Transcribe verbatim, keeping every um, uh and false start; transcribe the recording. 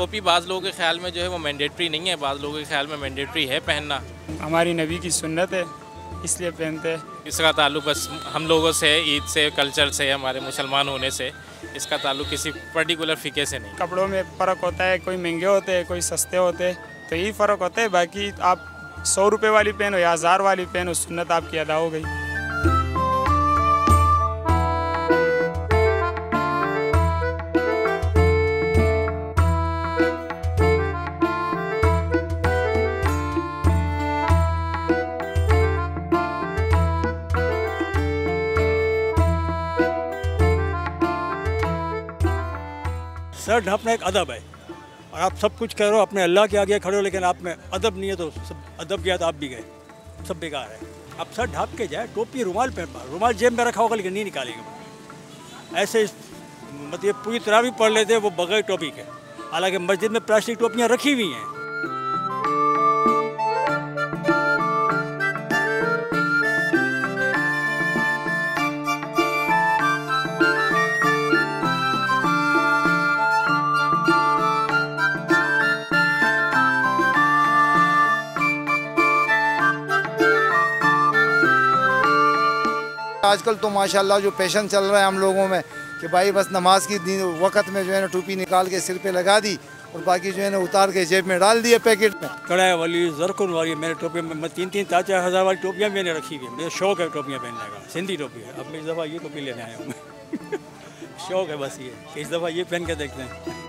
टोपी बाज़ लोगों के ख्याल में जो है वो मैंडेटरी नहीं है, बाज़ लोगों के ख्याल में मैंडेटरी है पहनना। हमारी नबी की सुन्नत है इसलिए पहनते हैं। इसका ताल्लुक बस हम लोगों से, ईद से, कल्चर से, हमारे मुसलमान होने से, इसका ताल्लुक किसी पर्टिकुलर फ़िके से नहीं। कपड़ों में फ़र्क होता है, कोई महंगे होते हैं कोई सस्ते होते हैं, तो यही फ़र्क होता है। बाकी आप सौ रुपये वाली पहनो या हज़ार वाली पहनो, सुन्नत आपकी अदा हो गई। सर ढाँपना एक अदब है, और आप सब कुछ कह रहे हो, अपने अल्लाह के आगे खड़े हो, लेकिन आप में अदब नहीं है, तो सब अदब गया तो आप भी गए, सब बेकार है। आप सर ढाँप के जाए, टोपी रुमाल पहन पा, रुमाल जेब में रखा होगा लेकिन नहीं निकालेंगे। ऐसे मतलब पूरी तरह भी पढ़ लेते हैं वो बगैर टोपी के, हालांकि मस्जिद में प्लास्टिक टोपियाँ रखी हुई हैं। आजकल तो माशाल्लाह जो फैशन चल रहा है हम लोगों में कि भाई बस नमाज की वक़्त में जो है ना टोपी निकाल के सिर पे लगा दी और बाकी जो है ना उतार के जेब में डाल दिए पैकेट में। कढ़ाई वाली, जरकुन वाली, मेरे टोपी में तीन तीन चार चार हज़ार वाली टोपियाँ मैंने रखी हुई है। मेरा शौक़ है टोपियाँ पहनने का, सिंधी टोपी है। अब मैं इस दफ़ा ये टोपी लेने आया हूँ शौक़ है बस ये, इस दफ़ा ये पहन के देखते हैं।